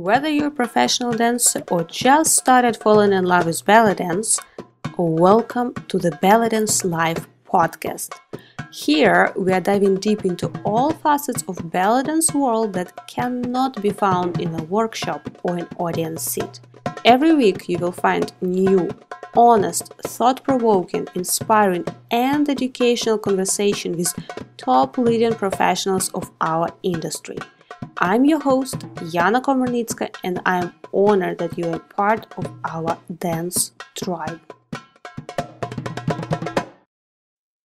Whether you're a professional dancer or just started falling in love with belly dance, welcome to the Belly Dance Live podcast. Here we are diving deep into all facets of belly dance world that cannot be found in a workshop or an audience seat. Every week you will find new, honest, thought-provoking, inspiring and educational conversation with top leading professionals of our industry. I'm your host, Iana Komarnytska, and I'm honored that you are part of our dance tribe.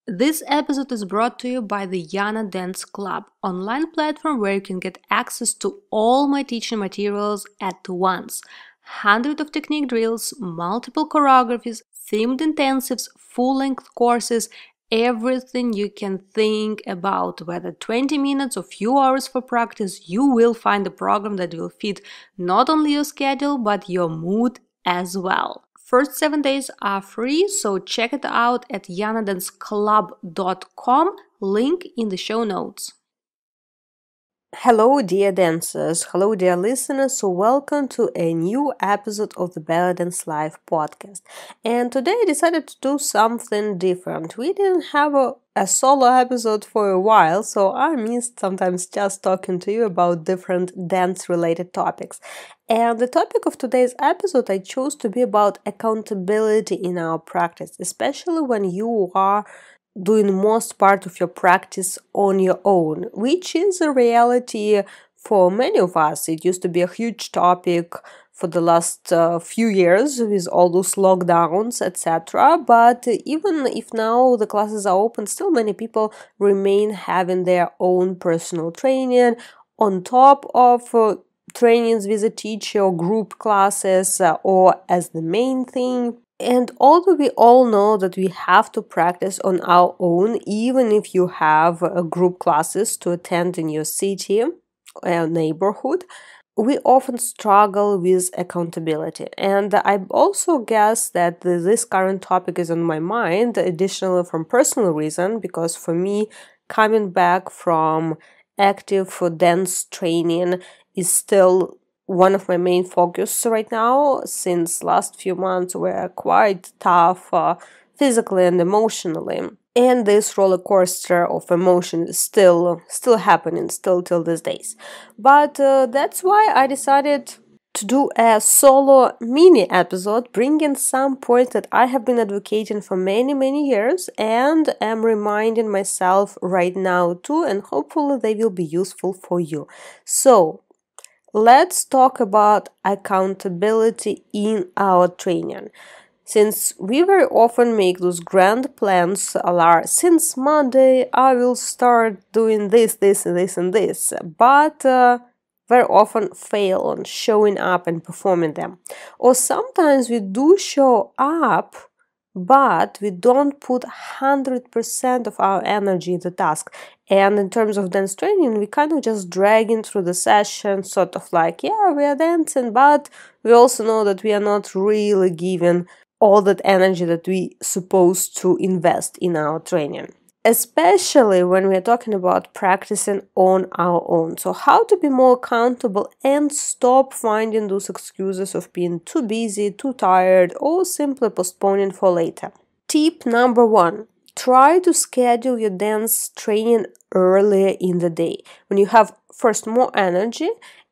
This episode is brought to you by the Iana Dance Club, online platform where you can get access to all my teaching materials at once. Hundreds of technique drills, multiple choreographies, themed intensives, full-length courses, everything you can think about. Whether 20 minutes or few hours for practice, you will find a program that will fit not only your schedule, but your mood as well. First 7 days are free, so check it out at ianadanceclub.com, link in the show notes. Hello dear dancers, hello dear listeners, so welcome to a new episode of the Belly Dance Live podcast. And today I decided to do something different. We didn't have a solo episode for a while, so I missed sometimes just talking to you about different dance-related topics. And the topic of today's episode I chose to be about accountability in our practice, especially when you are doing most part of your practice on your own, which is a reality for many of us. It used to be a huge topic for the last few years with all those lockdowns, etc. But even if now the classes are open, still many people remain having their own personal training on top of trainings with a teacher or group classes or as the main thing. And although we all know that we have to practice on our own, even if you have group classes to attend in your city or neighborhood, we often struggle with accountability. And I also guess that this current topic is on my mind, additionally from personal reason, because for me, coming back from active dance training is still one of my main focus right now, since last few months were quite tough physically and emotionally. And this roller coaster of emotion is still happening, still till these days. But that's why I decided to do a solo mini episode, bringing some points that I have been advocating for many years and am reminding myself right now too, and hopefully they will be useful for you. So let's talk about accountability in our training. Since we very often make those grand plans, since Monday I will start doing this and this, but very often fail on showing up and performing them. Or sometimes we do show up, but we don't put 100% of our energy in the task. And in terms of dance training, we kind of just dragging through the session, sort of like, yeah, we are dancing, but we also know that we are not really giving all that energy that we supposed to invest in our training. Especially when we are talking about practicing on our own. So how to be more accountable and stop finding those excuses of being too busy, too tired, or simply postponing for later. Tip number one. Try to schedule your dance training earlier in the day, when you have first more energy,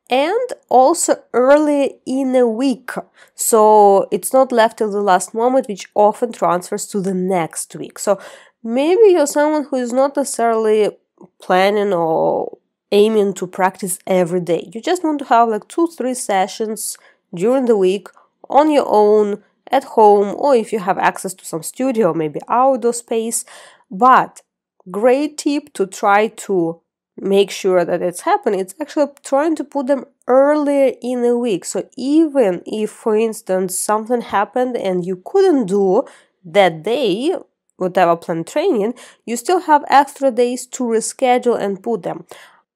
and also earlier in a week, so it's not left till the last moment, which often transfers to the next week. So maybe you're someone who is not necessarily planning or aiming to practice every day. You just want to have like 2-3 sessions during the week on your own, at home, or if you have access to some studio, maybe outdoor space. But great tip to try to make sure that it's happening, it's actually trying to put them earlier in the week. So even if, for instance, something happened and you couldn't do that day, whatever planned training, you still have extra days to reschedule and put them.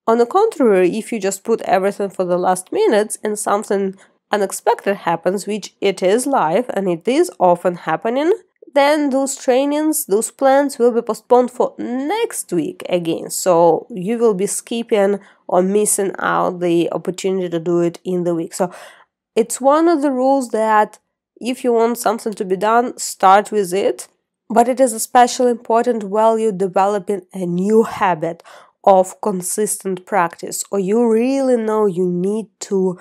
On the contrary, if you just put everything for the last minutes and something unexpected happens, which it is life and it is often happening, then those trainings, those plans will be postponed for next week again. So you will be skipping on missing out the opportunity to do it in the week. So it's one of the rules that if you want something to be done, start with it. But it is especially important while you're developing a new habit of consistent practice, or you really know you need to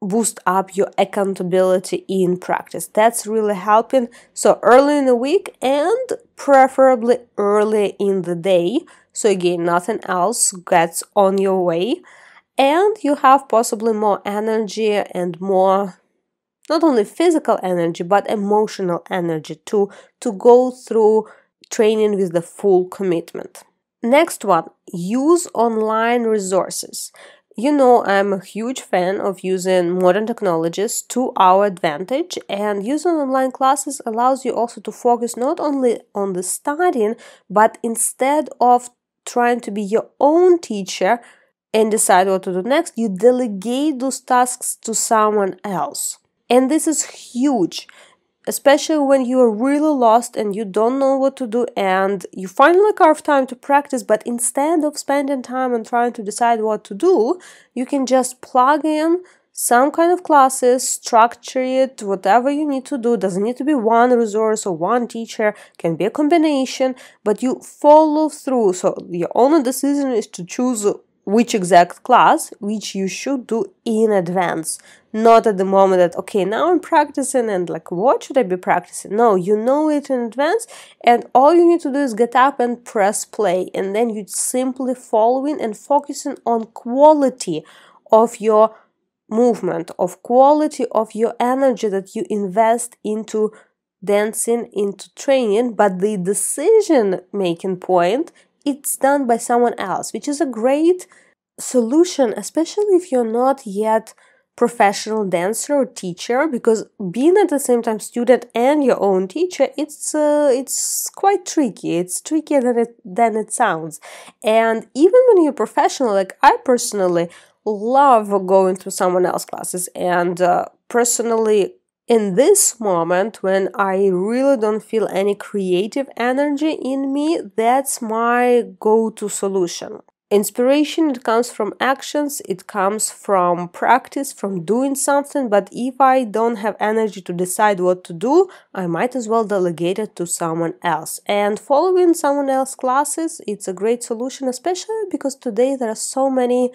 boost up your accountability in practice. That's really helping. So early in the week and preferably early in the day. So again, nothing else gets on your way. And you have possibly more energy and more, not only physical energy, but emotional energy to go through training with the full commitment. Next one, use online resources. You know, I'm a huge fan of using modern technologies to our advantage, and using online classes allows you also to focus not only on the studying, but instead of trying to be your own teacher and decide what to do next, you delegate those tasks to someone else. And this is huge, especially when you are really lost and you don't know what to do, and you finally carve time to practice, but instead of spending time and trying to decide what to do, you can just plug in some kind of classes, structure it, whatever you need to do. Doesn't need to be one resource or one teacher, can be a combination, but you follow through. So your only decision is to choose which exact class, which you should do in advance. Not at the moment that, okay, now I'm practicing and like, what should I be practicing? No, you know it in advance, and all you need to do is get up and press play, and then you're simply following and focusing on quality of your movement, of quality of your energy that you invest into dancing, into training, but the decision-making point, it's done by someone else, which is a great solution, especially if you're not yet professional dancer or teacher, because being at the same time student and your own teacher, it's quite tricky. It's trickier than it sounds. And even when you're professional, like I personally love going to someone else's classes, and personally, in this moment, when I really don't feel any creative energy in me, that's my go-to solution. Inspiration, it comes from actions, it comes from practice, from doing something, but if I don't have energy to decide what to do, I might as well delegate it to someone else. And following someone else's classes, it's a great solution, especially because today there are so many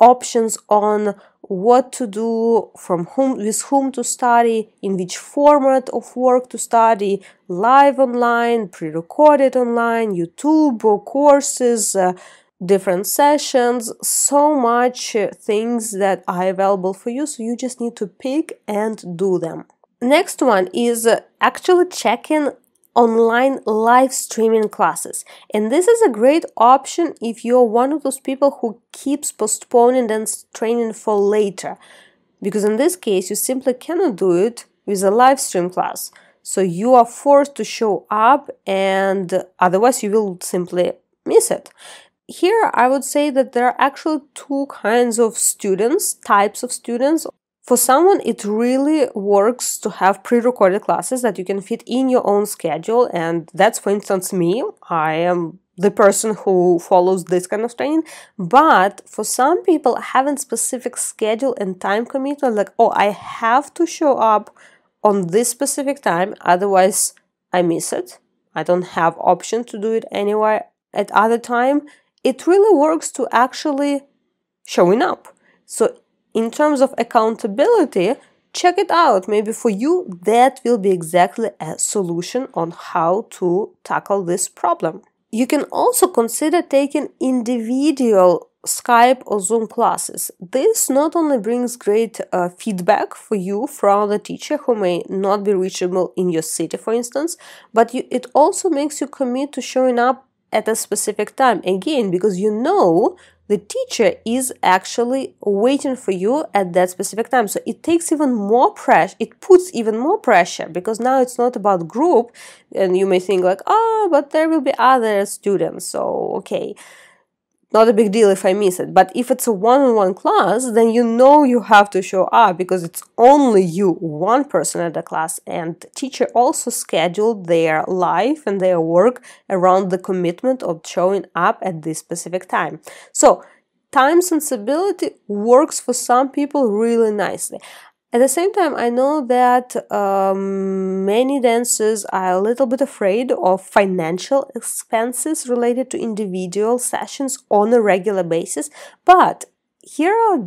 options on what to do, from whom, with whom to study, in which format of work to study, live online, pre-recorded online, YouTube, courses, different sessions, so much things that are available for you, so you just need to pick and do them. Next one is actually checking online live streaming classes, and this is a great option if you're one of those people who keeps postponing dance training for later, because in this case you simply cannot do it with a live stream class, so you are forced to show up, and otherwise you will simply miss it. Here I would say that there are actually two kinds of students, types of students. For someone, it really works to have pre-recorded classes that you can fit in your own schedule, and that's, for instance, me. I am the person who follows this kind of training. But for some people, having specific schedule and time commitment, like, oh, I have to show up on this specific time, otherwise I miss it. I don't have option to do it anywhere at other time. It really works to actually showing up. So in terms of accountability, check it out. Maybe for you, that will be exactly a solution on how to tackle this problem. You can also consider taking individual Skype or Zoom classes. This not only brings great feedback for you from the teacher who may not be reachable in your city, for instance, but it also makes you commit to showing up at a specific time. Again, because you know the teacher is actually waiting for you at that specific time. So it takes even more pressure, it puts even more pressure, because now it's not about group, and you may think like, oh, but there will be other students, so okay, not a big deal if I miss it. But if it's a one-on-one class, then you know you have to show up, because it's only you, one person at the class, and teacher also scheduled their life and their work around the commitment of showing up at this specific time. So time sensibility works for some people really nicely. At the same time, I know that many dancers are a little bit afraid of financial expenses related to individual sessions on a regular basis, but here are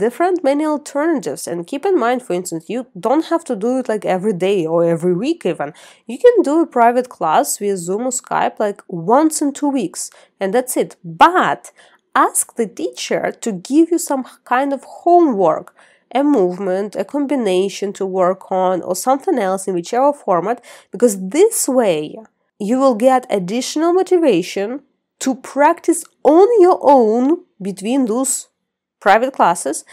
many alternatives. And keep in mind, for instance, you don't have to do it like every day or every week even. You can do a private class via Zoom or Skype like once in 2 weeks, and that's it. But ask the teacher to give you some kind of homework, a movement, a combination to work on, or something else in whichever format, because this way you will get additional motivation to practice on your own between those private classes,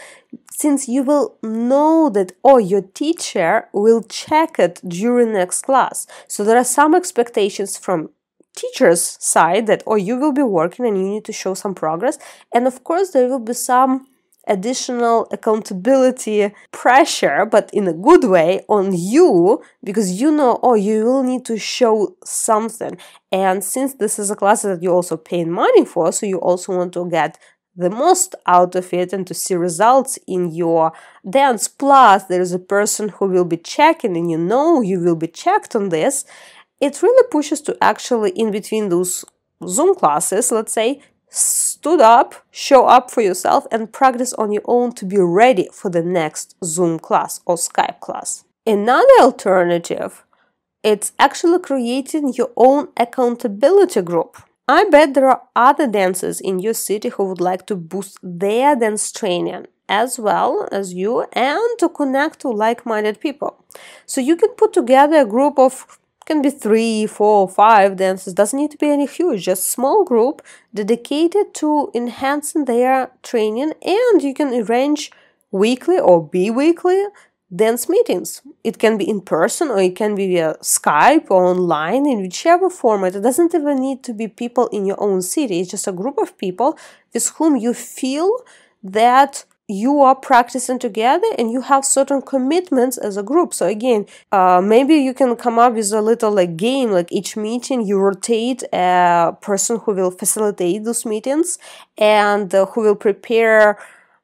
since you will know that, or your teacher will check it during next class. So there are some expectations from teacher's side that, or you will be working and you need to show some progress. And of course, there will be some additional accountability pressure, but in a good way, on you, because you know, oh, you will need to show something. And since this is a class that you also pay money for, so you also want to get the most out of it and to see results in your dance. Plus, there is a person who will be checking, and you know you will be checked on this. It really pushes to actually, in between those Zoom classes, let's say, stood up, show up for yourself, and practice on your own to be ready for the next Zoom class or Skype class. Another alternative, it's actually creating your own accountability group. I bet there are other dancers in your city who would like to boost their dance training as well as you, and to connect to like-minded people. So you can put together a group of, can be 3, 4, 5 dancers, doesn't need to be any huge, just small group dedicated to enhancing their training, and you can arrange weekly or bi-weekly dance meetings. It can be in person, or it can be via Skype or online, in whichever format. It doesn't even need to be people in your own city. It's just a group of people with whom you feel that you are practicing together and you have certain commitments as a group. So again, maybe you can come up with a little like game, like each meeting you rotate a person who will facilitate those meetings and who will prepare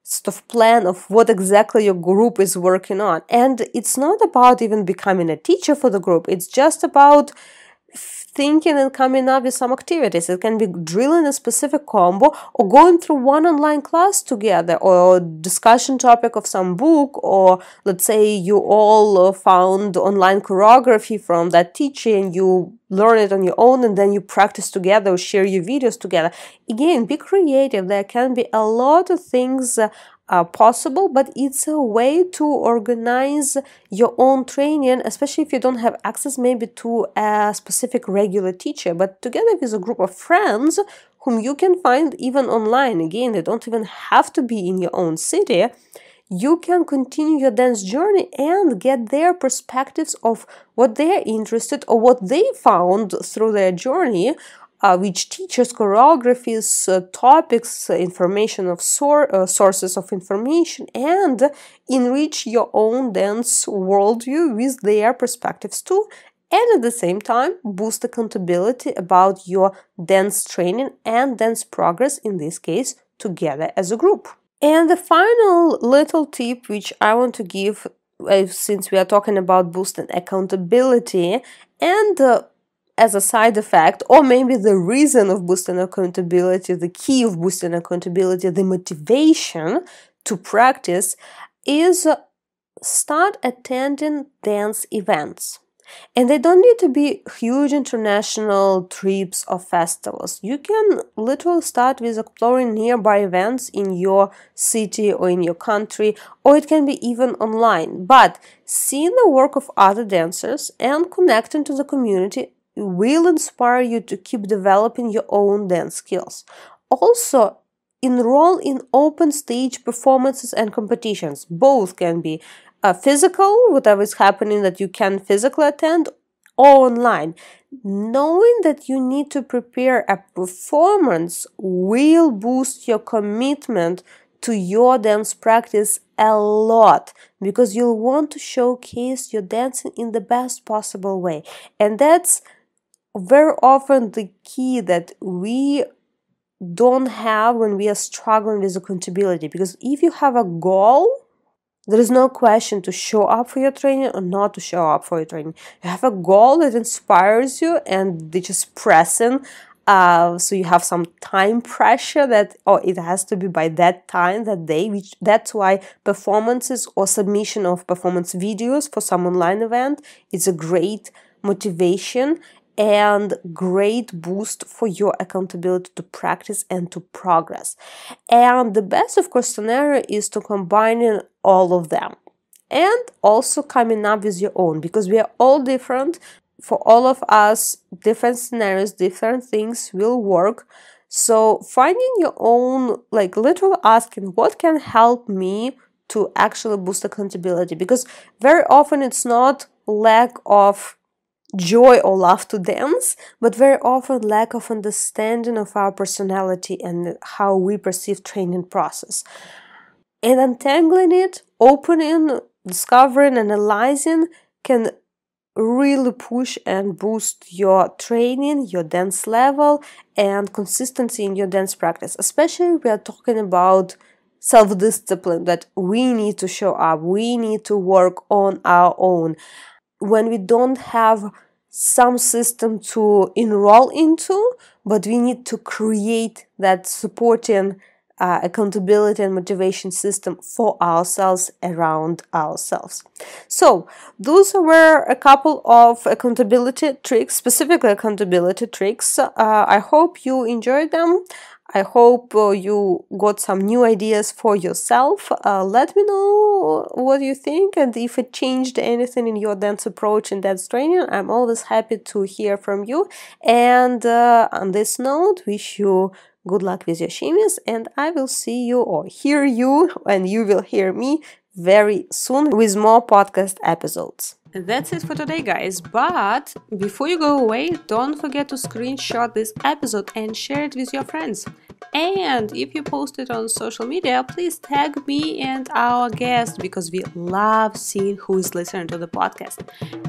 sort of plan of what exactly your group is working on. And it's not about even becoming a teacher for the group. It's just about thinking and coming up with some activities. It can be drilling a specific combo, or going through one online class together, or discussion topic of some book, or let's say you all found online choreography from that teacher and you learn it on your own, and then you practice together or share your videos together. Again, be creative. There can be a lot of things possible, but it's a way to organize your own training, especially if you don't have access maybe to a specific regular teacher, but together with a group of friends whom you can find even online. Again, they don't even have to be in your own city. You can continue your dance journey and get their perspectives of what they're interested or what they found through their journey, which teachers, choreographies, topics, information of sources of information, and enrich your own dance worldview with their perspectives too. And at the same time, boost accountability about your dance training and dance progress, in this case, together as a group. And the final little tip which I want to give, since we are talking about boosting accountability, and as a side effect, or maybe the reason of boosting accountability, the key of boosting accountability, the motivation to practice, is start attending dance events. And they don't need to be huge international trips or festivals. You can literally start with exploring nearby events in your city or in your country, or it can be even online. But seeing the work of other dancers and connecting to the community will inspire you to keep developing your own dance skills. Also, enroll in open stage performances and competitions. Both can be physical, whatever is happening that you can physically attend, or online. Knowing that you need to prepare a performance will boost your commitment to your dance practice a lot, because you'll want to showcase your dancing in the best possible way. And that's very often the key, that we don't have when we are struggling with accountability. Because if you have a goal, there is no question to show up for your training or not to show up for your training. You have a goal that inspires you and they're just pressing. So you have some time pressure that, oh, it has to be by that time, that day. Which, that's why performances or submission of performance videos for some online event is a great motivation and great boost for your accountability to practice and to progress. And the best, of course, scenario is to combine all of them and also coming up with your own, because we are all different. For all of us, different scenarios, different things will work. So finding your own, like literally asking what can help me to actually boost accountability, because very often it's not lack of joy or love to dance, but very often lack of understanding of our personality and how we perceive training process. And untangling it, opening, discovering, analyzing can really push and boost your training, your dance level, and consistency in your dance practice. Especially we are talking about self-discipline, that we need to show up, we need to work on our own. When we don't have some system to enroll into, but we need to create that supporting accountability and motivation system for ourselves, around ourselves. So those were a couple of accountability tricks, specifically accountability tricks. I hope you enjoyed them. I hope you got some new ideas for yourself. Let me know what you think, and if it changed anything in your dance approach and dance training. I'm always happy to hear from you. And on this note, wish you good luck with your shimmies, and I will see you or hear you, and you will hear me very soon with more podcast episodes. That's it for today, guys, but before you go away, don't forget to screenshot this episode and share it with your friends. And if you post it on social media, please tag me and our guest, because we love seeing who is listening to the podcast.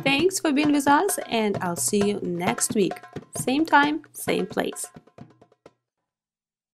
Thanks for being with us, and I'll see you next week. Same time, same place.